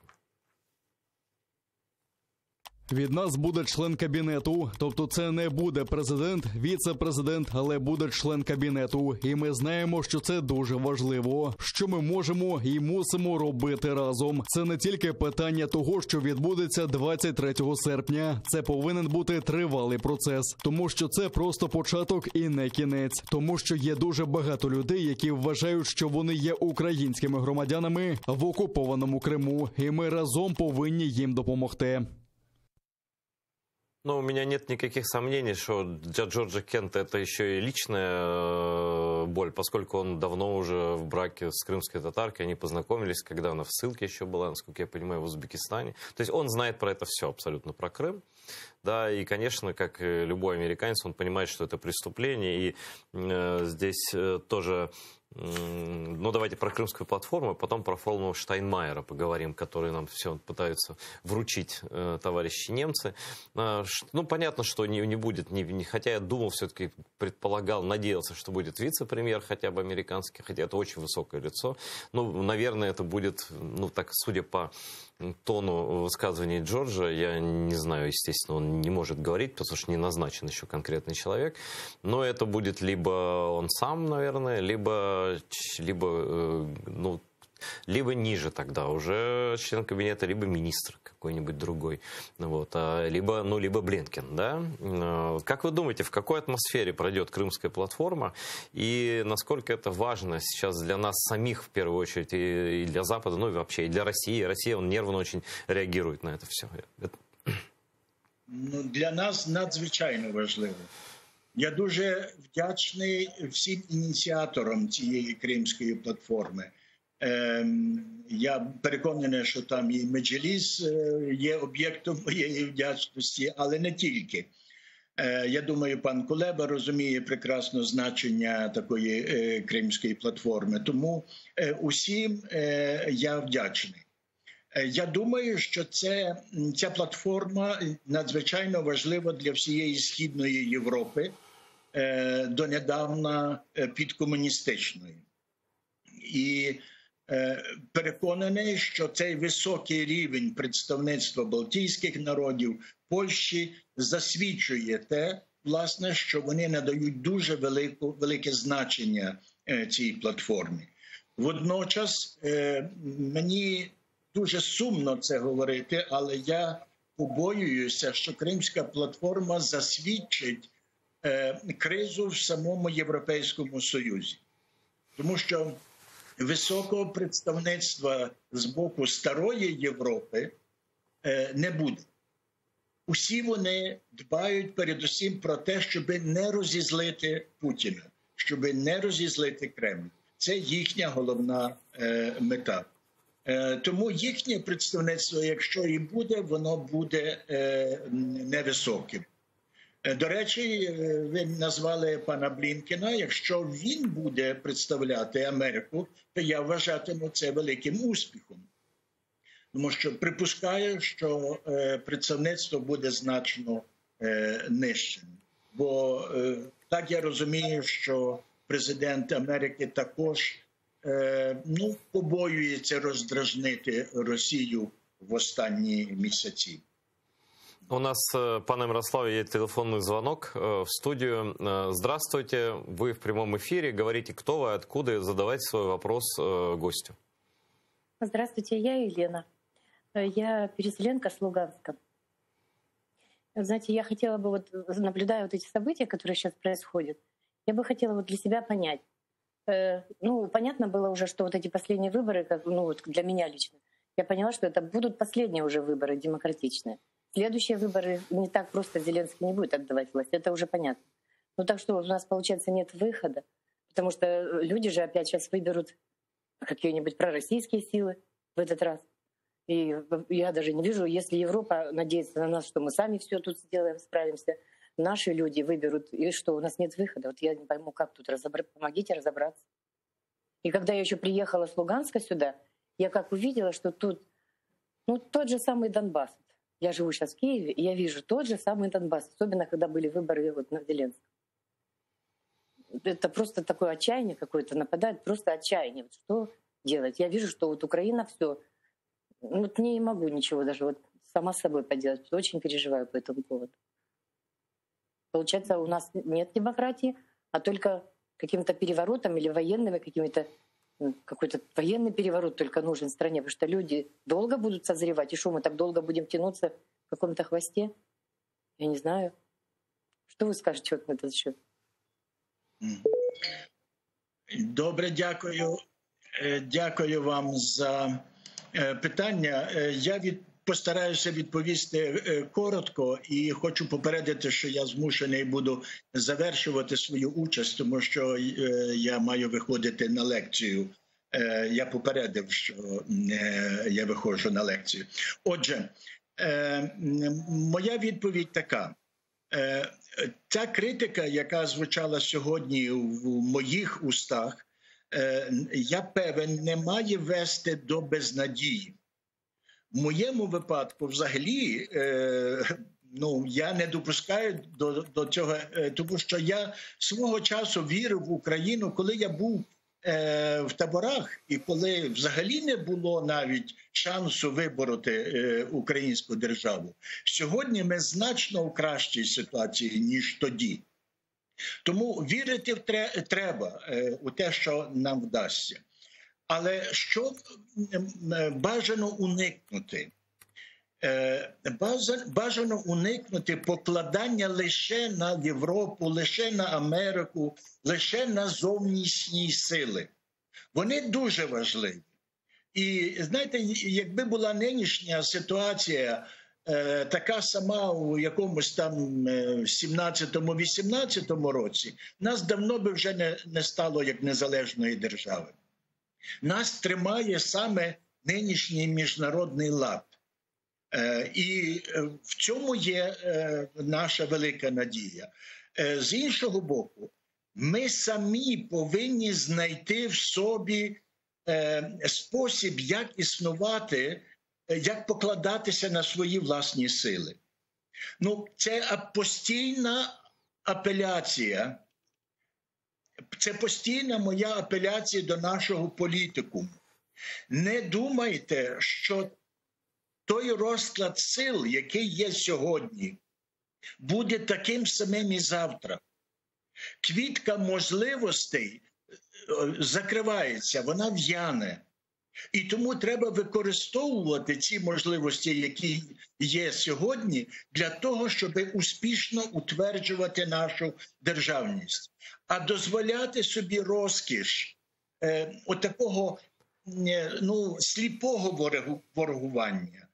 Від нас буде член кабінету. Тобто це не буде президент, віце-президент, але буде член кабінету. І ми знаємо, що це дуже важливо. Що ми можемо і мусимо робити разом. Це не тільки питання того, що відбудеться двадцять третього серпня. Це повинен бути тривалий процес. Тому що це просто початок і не кінець. Тому що є дуже багато людей, які вважають, що вони є українськими громадянами в окупованому Криму. І ми разом повинні їм допомогти. Но у меня нет никаких сомнений, что для Джорджа Кента это еще и личная боль, поскольку он давно уже в браке с крымской татаркой, они познакомились, когда она в ссылке еще была, насколько я понимаю, в Узбекистане. То есть он знает про это все абсолютно, про Крым. Да, и, конечно, как любой американец, он понимает, что это преступление, и э, здесь э, тоже Ну, давайте про Крымскую платформу, потом про формулу Штайнмайера поговорим, которую нам все пытаются вручить э, товарищи немцы. Э, ш, ну, понятно, что не, не будет, не, не, хотя я думал, все-таки предполагал, надеялся, что будет вице-премьер хотя бы американский, хотя это очень высокое лицо. Ну, наверное, это будет, ну, так, судя по тону высказываний Джорджа, я не знаю, естественно, он не может говорить, потому что не назначен еще конкретный человек, но это будет либо он сам, наверное, либо либо, ну, либо ниже тогда уже член кабинета, либо министр какой-нибудь другой, вот, а либо, ну, либо Блинкен, да? Как вы думаете, в какой атмосфере пройдет Крымская платформа и насколько это важно сейчас для нас самих, в первую очередь, и для Запада, ну и вообще, и для России? Россия, он нервно очень реагирует на это все. Ну, для нас надзвичайно важливо. Я дуже вдячний всім ініціаторам цієї Кримської платформи. Я переконаний, що там і Меджліс є об'єктом моєї вдячності, але не тільки. Я думаю, пан Кулеба розуміє прекрасно значення такої Кримської платформи. Тому усім я вдячний. Я думаю, що це, ця платформа надзвичайно важлива для всієї Східної Європи, донедавна підкомуністичної. І переконаний, що цей високий рівень представництва балтійських народів Польщі засвідчує те, власне, що вони надають дуже велику, велике значення цій платформі. Водночас мені дуже сумно це говорити, але я побоююся, що Кримська платформа засвідчить кризу в самому Європейському Союзі. Тому що високого представництва з боку старої Європи не буде. Усі вони дбають передусім про те, щоб не розізлити Путіна, щоб не розізлити Кремль. Це їхня головна мета. Тому їхнє представництво, якщо і буде, воно буде невисоким. До речі, ви назвали пана Блінкена. Якщо він буде представляти Америку, то я вважатиму це великим успіхом. Тому що припускаю, що представництво буде значно нижчим. Бо так я розумію, що президент Америки також, ну, побоюється роздражнити Росію в останні місяці. У нас, пане Мирославе, есть телефонный звонок в студию. Здравствуйте, вы в прямом эфире. Говорите, кто вы, откуда, задавайте свой вопрос гостю. Здравствуйте, я Елена. Я переселенка с Луганска. Знаете, я хотела бы, вот, наблюдая вот эти события, которые сейчас происходят, я бы хотела вот для себя понять. Ну, понятно было уже, что вот эти последние выборы, как, ну, вот для меня лично, я поняла, что это будут последние уже выборы демократичные. Следующие выборы не так просто Зеленский не будет отдавать власть, это уже понятно. Ну так что у нас, получается, нет выхода, потому что люди же опять сейчас выберут какие-нибудь пророссийские силы в этот раз. И я даже не вижу, если Европа надеется на нас, что мы сами все тут сделаем, справимся, наши люди выберут, и что, у нас нет выхода. Вот я не пойму, как тут разобраться. Помогите разобраться. И когда я еще приехала с Луганска сюда, я как увидела, что тут, ну, тот же самый Донбасс. Я живу сейчас в Киеве, и я вижу тот же самый Донбасс, особенно когда были выборы вот на Зеленского. Это просто такое отчаяние какое-то нападает, просто отчаяние. Вот что делать? Я вижу, что вот Украина все, вот не могу ничего даже вот сама с собой поделать. Очень переживаю по этому поводу. Получается, у нас нет демократии, а только каким-то переворотом или военными какими-то, какой-то военный переворот только нужен стране, потому что люди долго будут созревать, и что мы так долго будем тянуться в каком-то хвосте? Я не знаю. Что вы скажете вот на этот счет? Добре, дякую. Дякую вам за питання. Я від Постараюся відповісти коротко і хочу попередити, що я змушений буду завершувати свою участь, тому що я маю виходити на лекцію. Я попередив, що я виходжу на лекцію. Отже, моя відповідь така. Ця критика, яка звучала сьогодні в моїх устах, я певен, не має вести до безнадії. В моєму випадку взагалі ну, я не допускаю до, до цього, тому що я свого часу вірив в Україну, коли я був в таборах і коли взагалі не було навіть шансу вибороти українську державу. Сьогодні ми значно в кращій ситуації, ніж тоді. Тому вірити в тре, треба у те, що нам вдасться. Але що бажано уникнути? Бажано уникнути покладання лише на Європу, лише на Америку, лише на зовнішні сили. Вони дуже важливі. І, знаєте, якби була нинішня ситуація така сама у якомусь там сімнадцятому-вісімнадцятому році, нас давно би вже не, не стало як незалежної держави. Нас тримає саме нинішній міжнародний лад. І в цьому є наша велика надія. З іншого боку, ми самі повинні знайти в собі спосіб, як існувати, як покладатися на свої власні сили. Ну, це постійна апеляція, це постійна моя апеляція до нашого політикуму. Не думайте, що той розклад сил, який є сьогодні, буде таким самим і завтра. Квітка можливостей закривається, вона в'яне. І тому треба використовувати ці можливості, які є сьогодні, для того, щоб успішно утверджувати нашу державність. А дозволяти собі розкіш е, отакого е, ну, сліпого ворогування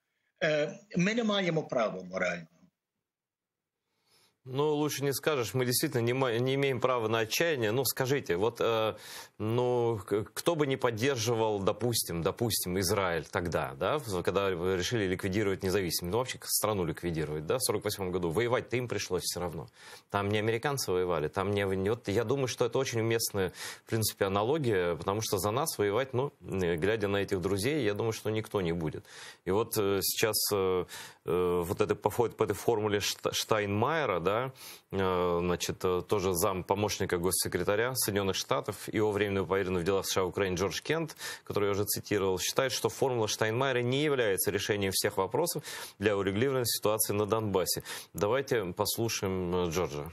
е, ми не маємо права морально. Ну, лучше не скажешь, мы действительно не, не имеем права на отчаяние. Ну, скажите, вот, э, ну, кто бы не поддерживал, допустим, допустим, Израиль тогда, да, когда решили ликвидировать независимость, ну, вообще страну ликвидировать, да, в сорок восьмом году, воевать-то им пришлось все равно. Там не американцы воевали, там не... Вот, я думаю, что это очень уместная, в принципе, аналогия, потому что за нас воевать, ну, глядя на этих друзей, я думаю, что никто не будет. И вот э, сейчас э, э, вот это походит по этой формуле Штайнмайера, да, значит, тоже зам помощника госсекретаря Соединенных Штатов и его временно поверенного в дела США в Украине Джордж Кент, который я уже цитировал, считает, что формула Штайнмайера не является решением всех вопросов для урегулирования ситуации на Донбассе. Давайте послушаем Джорджа.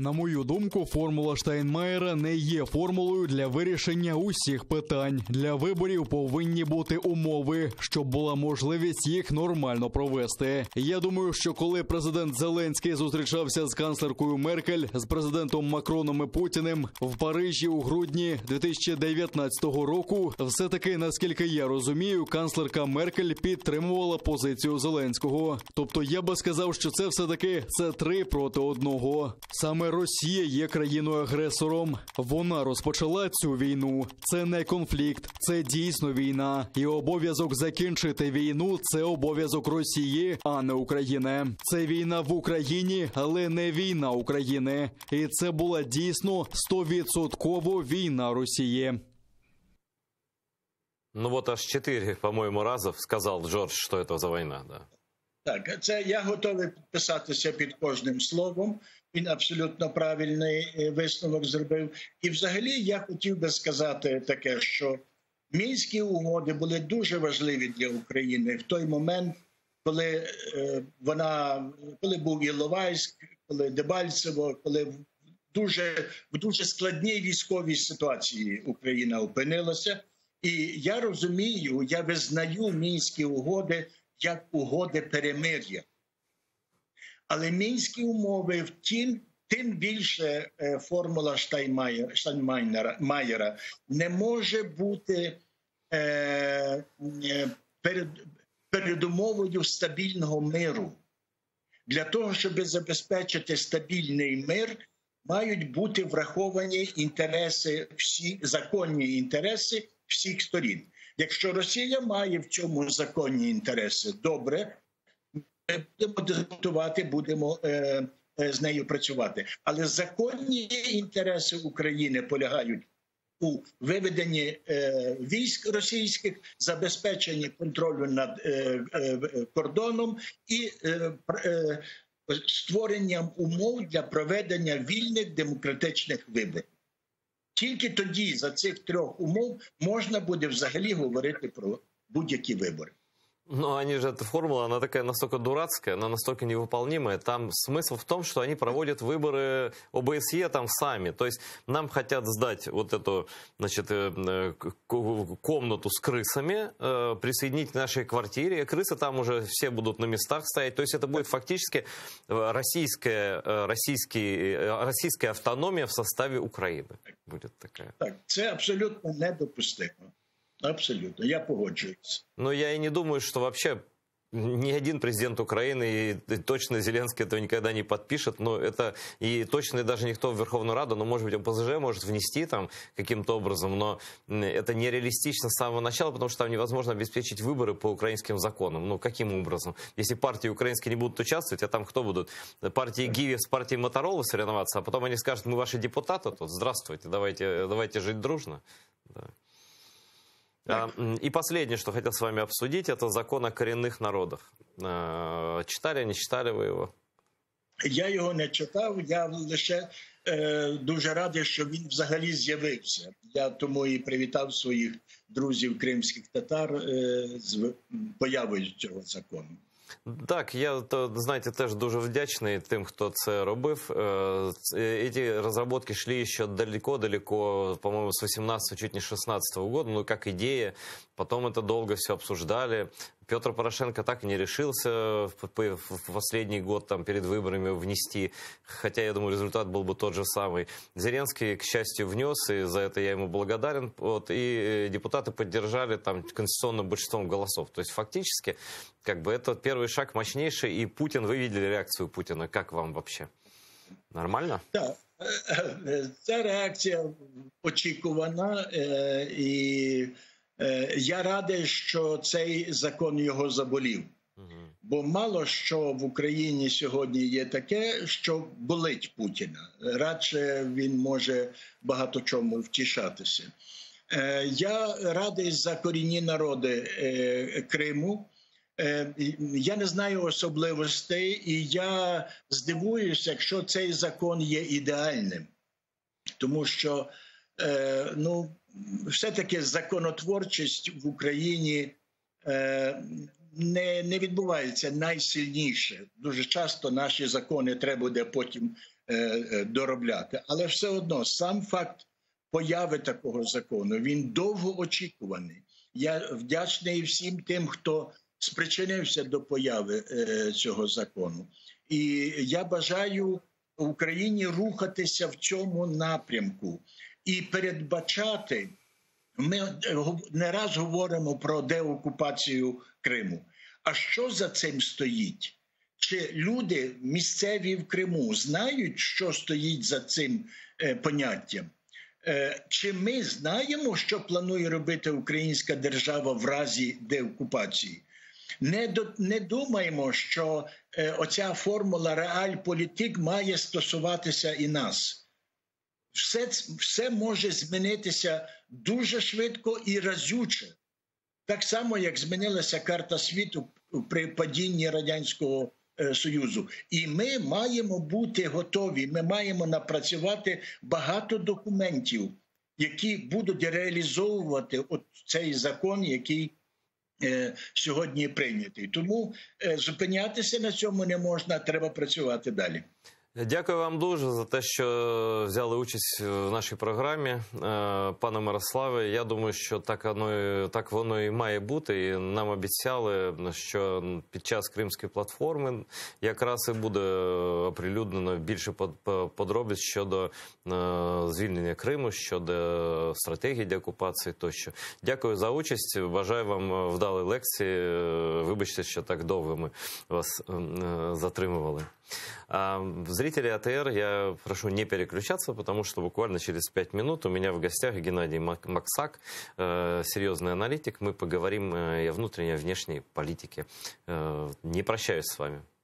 На мою думку, формула Штайнмайера не є формулою для вирішення усіх питань. Для виборів повинні бути умови, щоб була можливість їх нормально провести. Я думаю, що коли президент Зеленський зустрічався з канцлеркою Меркель, з президентом Макроном і Путіним в Парижі у грудні дві тисячі дев'ятнадцятого року, все-таки, наскільки я розумію, канцлерка Меркель підтримувала позицію Зеленського. Тобто я би сказав, що це все-таки це три проти одного. Саме Росія є країною-агресором. Вона розпочала цю війну. Це не конфлікт, це дійсно війна. І обов'язок закінчити війну – це обов'язок Росії, а не України. Це війна в Україні, але не війна України. І це була дійсно стовідсотково війна Росії. Ну вот аж чотири, по-моєму, разів сказав Джордж, що це за війна, да. Так, це я готовий підписатися під кожним словом. Він абсолютно правильний висновок зробив. І взагалі я хотів би сказати таке, що Мінські угоди були дуже важливі для України в той момент, коли вона, коли був Іловайськ, коли Дебальцево, коли в дуже, в дуже складній військовій ситуації Україна опинилася. І я розумію, я визнаю Мінські угоди як угоди перемир'я. Але мінські умови, втім, тим більше формула Штайнмайера, Штайнмайера не може бути е, перед, передумовою стабільного миру. Для того, щоб забезпечити стабільний мир, мають бути враховані інтереси, всі, законні інтереси всіх сторін. Якщо Росія має в цьому законні інтереси, добре, будемо дискутувати, будемо е, з нею працювати. Але законні інтереси України полягають у виведенні е, військ російських, забезпеченні контролю над е, е, кордоном і е, е, створенням умов для проведення вільних демократичних виборів. Тільки тоді за цих трьох умов можна буде взагалі говорити про будь-які вибори. Ну, они же, эта формула, она такая настолько дурацкая, она настолько невыполнимая. Там смысл в том, что они проводят выборы ОБСЕ там сами. То есть нам хотят сдать вот эту, значит, комнату с крысами, присоединить к нашей квартире. Крысы там уже все будут на местах стоять. То есть это будет фактически российская, российский, российская автономия в составе Украины. Будет такая. Так, это абсолютно недопустимо. Абсолютно, я погоджуюсь. Но я и не думаю, что вообще ни один президент Украины, и точно Зеленский этого никогда не подпишет, но это и точно даже никто в Верховную Раду, но, может быть, ОПЗЖ может внести там каким-то образом, но это нереалистично с самого начала, потому что там невозможно обеспечить выборы по украинским законам. Ну, каким образом? Если партии украинские не будут участвовать, а там кто будут? Партии Гиви с партией Моторолы соревноваться, а потом они скажут, мы ваши депутаты тут, здравствуйте, давайте, давайте жить дружно. Да. И последнее, что хотел с вами обсудить, это закон о коренных народах. Читали, не читали вы его? Я його не читав, я лише е, дуже радий, що він взагалі з'явився. Я тому і привітав своїх друзів кримських татар е, з появою цього закону. Так, я, знаєте, теж дуже вдячний тим, хто це робив. Ці розробки йшли ще далеко-далеко, по-моєму, з вісімнадцятого, чуть не шістнадцятого года, ну, як ідея. Потом это долго все обсуждали. Петр Порошенко так и не решился в последний год там, перед выборами внести, хотя, я думаю, результат был бы тот же самый. Зеленский, к счастью, внес, и за это я ему благодарен. Вот, и депутаты поддержали там, конституционным большинством голосов. То есть фактически как бы, это первый шаг мощнейший, и Путин, вы видели реакцию Путина. Как вам вообще? Нормально? Да. Ця реакція очікувана, і я радий, що цей закон його заболів. Бо мало що в Україні сьогодні є таке, що болить Путіна. Радше він може багато чому втішатися. Я радий за корінні народи Криму. Я не знаю особливостей, і я здивуюся, якщо цей закон є ідеальним. Тому що, ну, все-таки законотворчість в Україні не, не відбувається найсильніше. Дуже часто наші закони треба буде потім доробляти. Але все одно, сам факт появи такого закону, він довго очікуваний. Я вдячний всім тим, хто спричинився до появи цього закону. І я бажаю Україні рухатися в цьому напрямку. І передбачати, ми не раз говоримо про деокупацію Криму. А що за цим стоїть? Чи люди місцеві в Криму знають, що стоїть за цим поняттям? Чи ми знаємо, що планує робити українська держава в разі деокупації? Не, до, не думаємо, що оця формула реальполітик має стосуватися і нас. Все, все може змінитися дуже швидко і разюче. Так само, як змінилася карта світу при падінні Радянського Союзу. І ми маємо бути готові, ми маємо напрацювати багато документів, які будуть реалізовувати от цей закон, який е, сьогодні прийнятий. Тому е, зупинятися на цьому не можна, треба працювати далі. Дякую вам дуже за те, що взяли участь в нашій програмі, пане Мирославе. Я думаю, що так воно, так воно і має бути. І нам обіцяли, що під час Кримської платформи якраз і буде оприлюднено більше подробиць щодо звільнення Криму, щодо стратегії деокупації тощо. Дякую за участь. Бажаю вам вдалої лекції. Вибачте, що так довго ми вас затримували. Зрители АТР, я прошу не переключаться, потому что буквально через пять минут у меня в гостях Геннадий Максак, серьезный аналитик. Мы поговорим и о внутренней, и о внешней политике. Не прощаюсь с вами.